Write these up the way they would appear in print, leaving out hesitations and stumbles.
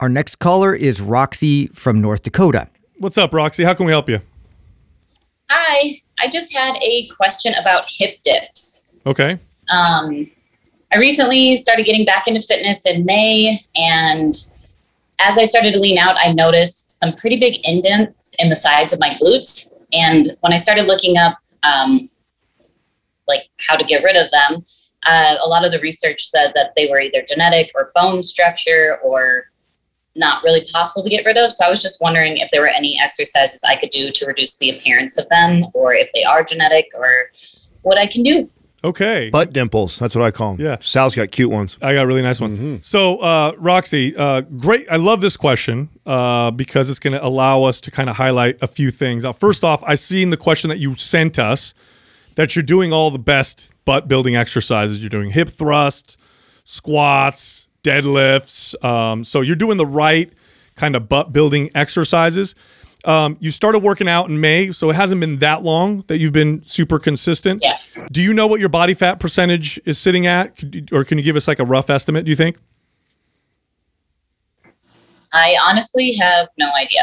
Our next caller is Roxy from North Dakota. What's up, Roxy? How can we help you? Hi. I just had a question about hip dips. Okay. I recently started getting back into fitness in May, and as I started to lean out, I noticed some pretty big indents in the sides of my glutes. And when I started looking up like how to get rid of them, a lot of the research said that they were either genetic or bone structure or not really possible to get rid of. So I was just wondering if there were any exercises I could do to reduce the appearance of them, or if they are genetic, or what I can do. Okay. Butt dimples. That's what I call them. Yeah. Sal's got cute ones. I got a really nice one. Mm-hmm. So, Roxy, great. I love this question because it's going to allow us to kind of highlight a few things. Now, first off, I seen the question that you sent us that you're doing all the best butt building exercises. You're doing hip thrusts, squats, deadlifts. So you're doing the right kind of butt building exercises. You started working out in May, so it hasn't been that long that you've been super consistent. Yeah. Do you know what your body fat percentage is sitting at? Or can you give us like a rough estimate, do you think? I honestly have no idea.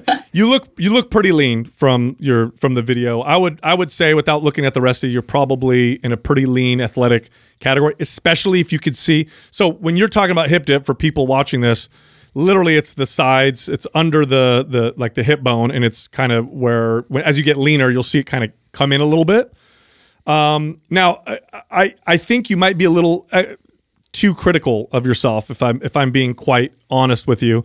Okay. You look pretty lean from your the video. I would say, without looking at the rest of you, you're probably in a pretty lean athletic category, especially if you could see. So when you're talking about hip dip, for people watching this, literally, it's the sides. It's under the like the hip bone, and it's kind of where, as you get leaner, you'll see it kind of come in a little bit. Now, I think you might be a little too critical of yourself, if I'm being quite honest with you.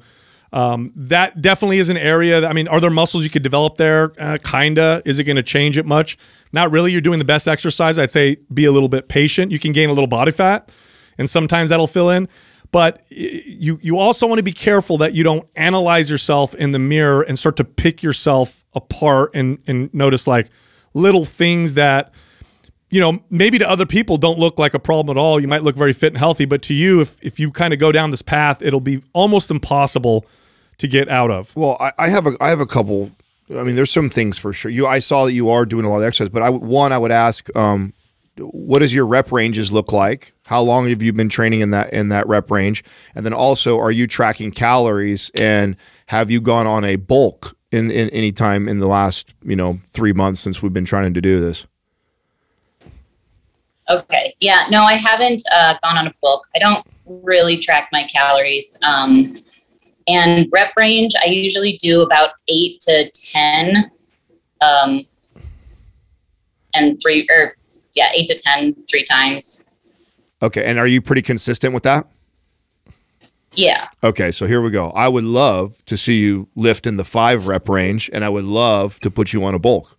That definitely is an area. That, I mean, are there muscles you could develop there? Kinda. Is it going to change it much? Not really. You're doing the best exercise. I'd say be a little bit patient. You can gain a little body fat, and sometimes that'll fill in. But you also want to be careful that you don't analyze yourself in the mirror and start to pick yourself apart and notice like little things that, you know, maybe to other people don't look like a problem at all. You might look very fit and healthy, but to you, if you kind of go down this path, it'll be almost impossible to get out of. Well, I have a couple. I mean, there's some things for sure. I saw that you are doing a lot of exercise, but I would ask, what does your rep ranges look like? How long have you been training in that rep range? And then also, are you tracking calories, and have you gone on a bulk in any time in the last, 3 months since we've been trying to do this? Okay. Yeah, no, I haven't gone on a bulk. I don't really track my calories. And rep range, I usually do about 8 to 10, and three, or yeah, 8 to 10, 3 times. Okay, and are you pretty consistent with that? Yeah. Okay, so here we go. I would love to see you lift in the 5 rep range, and I would love to put you on a bulk,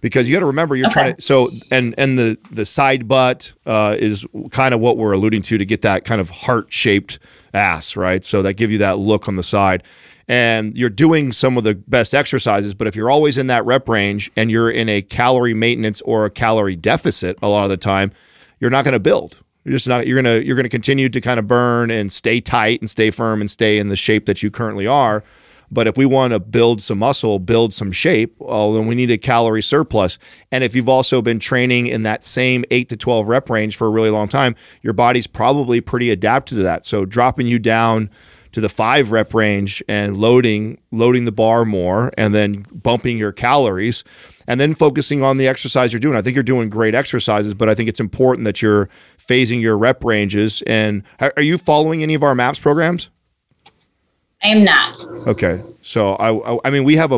because you got to remember you're trying to. So and the side butt is kind of what we're alluding to get that kind of heart shaped ass, right? So that give you that look on the side. And you're doing some of the best exercises, but if you're always in that rep range and you're in a calorie maintenance or a calorie deficit a lot of the time, you're not going to build. You're just not. You're gonna continue to kind of burn and stay tight and stay firm and stay in the shape that you currently are. But if we want to build some muscle, build some shape, then we need a calorie surplus. And if you've also been training in that same 8 to 12 rep range for a really long time, your body's probably pretty adapted to that. So dropping you down to the 5 rep range and loading the bar more, and then bumping your calories, and then focusing on the exercise you're doing. I think you're doing great exercises, but I think it's important that you're phasing your rep ranges. And are you following any of our MAPS programs? I am not. Okay. So I mean, we have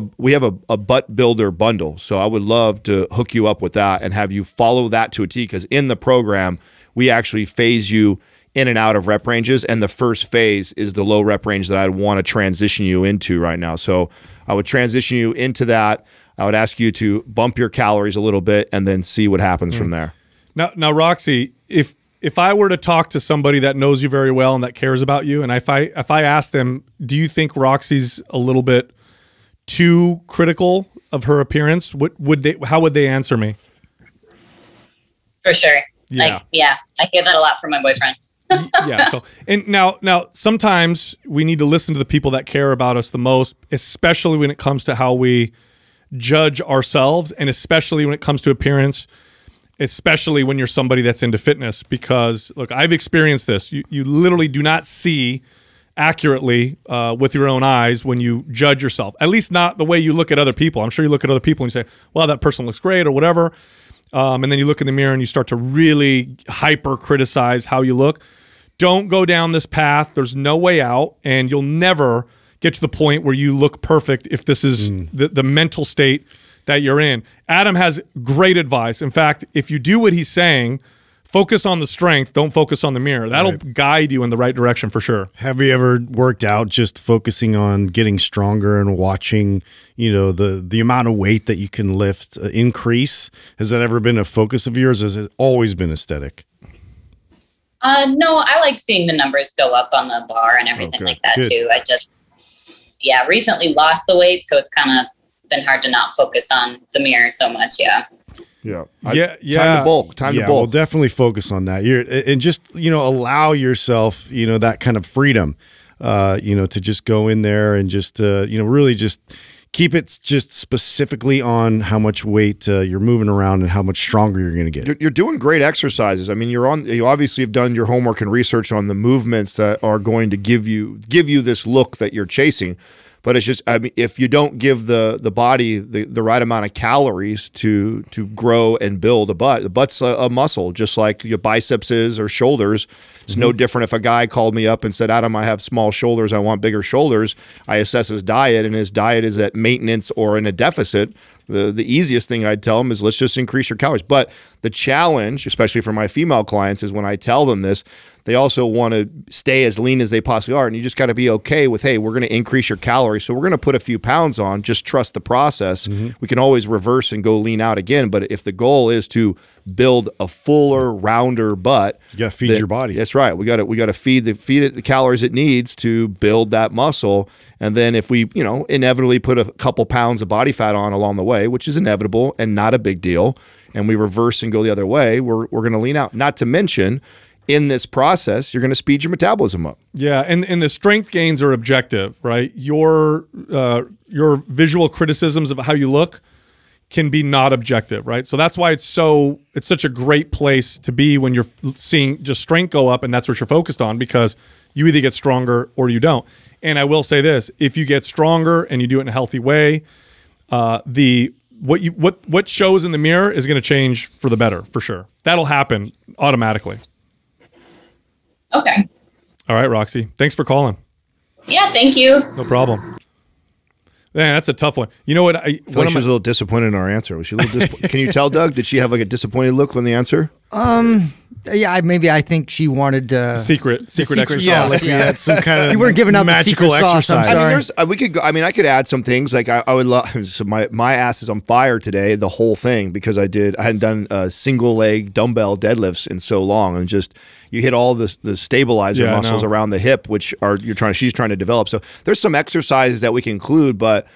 a butt builder bundle. So I would love to hook you up with that and have you follow that to a T, because in the program, we actually phase you in and out of rep ranges, and the first phase is the low rep range that I'd want to transition you into right now. So I would transition you into that. I would ask you to bump your calories a little bit and then see what happens from there. Now, Roxy, if I were to talk to somebody that knows you very well and that cares about you, and if I ask them, do you think Roxy's a little bit too critical of her appearance? How would they answer me? For sure. Yeah. I hear that a lot from my boyfriend. Yeah. So, and now sometimes we need to listen to the people that care about us the most, especially when it comes to how we judge ourselves, and especially when it comes to appearance, especially when you're somebody that's into fitness. Because look, I've experienced this. You literally do not see accurately with your own eyes when you judge yourself, at least not the way you look at other people. I'm sure you look at other people and you say, well, that person looks great or whatever. And then you look in the mirror and you start to really hyper criticize how you look. Don't go down this path. There's no way out, and you'll never get to the point where you look perfect if this is the mental state that you're in. Adam has great advice. In fact, if you do what he's saying, focus on the strength, don't focus on the mirror. That'll guide you in the right direction for sure. Have you ever worked out just focusing on getting stronger and watching, you know, the amount of weight that you can lift increase? Has that ever been a focus of yours? Has it always been aesthetic? No, I like seeing the numbers go up on the bar and everything like that too. I just, recently lost the weight, so it's kind of been hard to not focus on the mirror so much, yeah. Time to bulk. Time to bulk. We'll definitely focus on that. And just, you know, allow yourself, you know, that kind of freedom, you know, to just go in there and just, you know, really just keep it just specifically on how much weight you're moving around and how much stronger you're going to get. You're doing great exercises. I mean, you obviously have done your homework and research on the movements that are going to give you this look that you're chasing. But it's just, I mean, if you don't give the body the right amount of calories to grow and build a butt, the butt's a muscle, just like your biceps is or shoulders. It's no different if a guy called me up and said, Adam, I have small shoulders, I want bigger shoulders. I assess his diet, and his diet is at maintenance or in a deficit. The easiest thing I'd tell them is let's just increase your calories. But the challenge, especially for my female clients, is when I tell them this, they also want to stay as lean as they possibly are. And you just got to be okay with, hey, we're going to increase your calories, so we're going to put a few pounds on. Just trust the process. We can always reverse and go lean out again. But if the goal is to build a fuller, rounder butt, you got to feed your body. That's right. We got to feed it the calories it needs to build that muscle. And then if we, you know, inevitably put a couple pounds of body fat on along the way, which is inevitable and not a big deal, and we reverse and go the other way, we're going to lean out. Not to mention, in this process, you're going to speed your metabolism up. Yeah, and the strength gains are objective, right? Your visual criticisms of how you look can be not objective, right? So that's why it's such a great place to be when you're seeing just strength go up, and that's what you're focused on, because you either get stronger or you don't. And I will say this: if you get stronger and you do it in a healthy way, what shows in the mirror is going to change for the better, for sure. That'll happen automatically. Okay. All right, Roxy. Thanks for calling. Yeah, thank you. No problem. Man, that's a tough one. You know what? I feel like she was a little disappointed in our answer. Was she a little disappointed? Can you tell, Doug? Did she have like a disappointed look on the answer? Yeah, maybe I think she wanted secret exercise. Sauce, yeah, some kind of you weren't giving out magical the exercise. Sauce, I mean, we could go, I mean, I could add some things like I would love. So my ass is on fire today, the whole thing, because I hadn't done single leg dumbbell deadlifts in so long, and just you hit all the stabilizer muscles around the hip, which are she's trying to develop. So there's some exercises that we can include, but.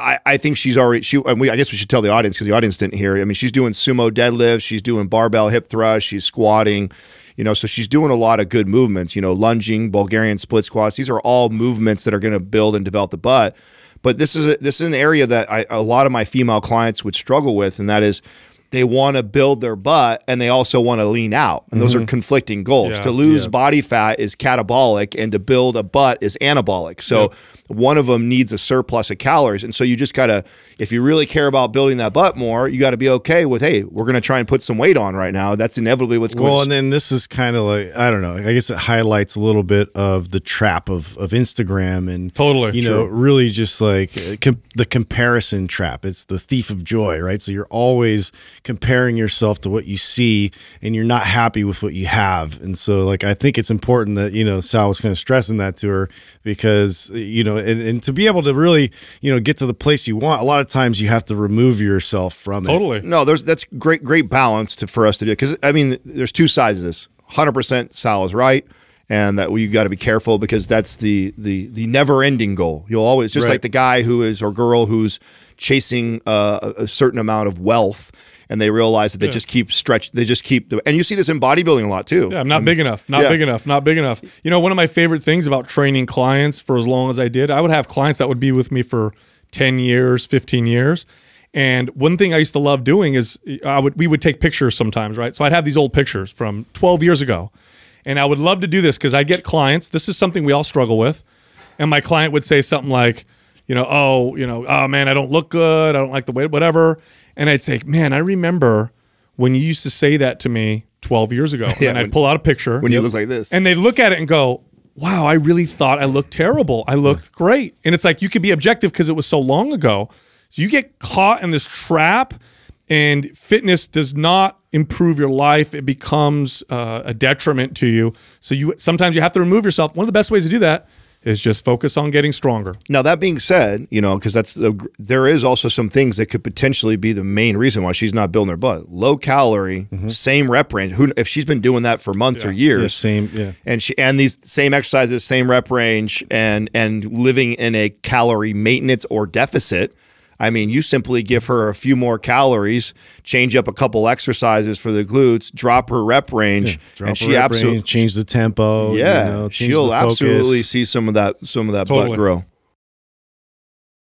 I think she's already, I guess we should tell the audience because the audience didn't hear. I mean, she's doing sumo deadlifts, she's doing barbell hip thrusts, she's squatting, you know, so she's doing a lot of good movements, you know, lunging, Bulgarian split squats. These are all movements that are going to build and develop the butt. But this is an area that a lot of my female clients would struggle with, and that is they want to build their butt and they also want to lean out. And those are conflicting goals. To lose body fat is catabolic, and to build a butt is anabolic. So one of them needs a surplus of calories. And so you just got to, if you really care about building that butt more, you got to be okay with, hey, we're going to try and put some weight on right now. That's inevitably what's going on. Well, and then this is kind of like, I don't know, I guess it highlights a little bit of the trap of Instagram and, you know, really just like the comparison trap. It's the thief of joy, right? So you're always comparing yourself to what you see, and you're not happy with what you have. And so like, I think it's important that, you know, Sal was kind of stressing that to her, because, you know, and to be able to really, you know, get to the place you want, a lot of times you have to remove yourself from it. Totally. No, that's great balance for us to do. Because I mean, there's two sides of this. 100% Sal is right. And that you got to be careful, because that's the never-ending goal. You'll always just like the guy who is, or girl who's chasing a certain amount of wealth, and they realize that they just keep stretching. They just keep and you see this in bodybuilding a lot too. Yeah, I'm not big enough. You know, one of my favorite things about training clients for as long as I did, I would have clients that would be with me for 10 years, 15 years. And one thing I used to love doing is we would take pictures sometimes, right? So I'd have these old pictures from 12 years ago. And I would love to do this because I get clients. This is something we all struggle with. And my client would say something like, oh man, I don't look good. I don't like the way, whatever. And I'd say, man, I remember when you used to say that to me 12 years ago. Yeah, and I'd pull out a picture. When you look like this. And they'd look at it and go, wow, I really thought I looked terrible. I looked great. And it's like, you could be objective because it was so long ago. So you get caught in this trap, and fitness does not improve your life. It becomes a detriment to you. So sometimes you have to remove yourself. One of the best ways to do that is just focus on getting stronger. Now, that being said, you know, because there is also some things that could potentially be the main reason why she's not building her butt. Low calorie, same rep range. Who, if she's been doing that for months or years, and these same exercises, same rep range, and living in a calorie maintenance or deficit. I mean, you simply give her a few more calories, change up a couple exercises for the glutes, drop her rep range, and she absolutely change the tempo. Yeah, she'll absolutely see some of that butt grow.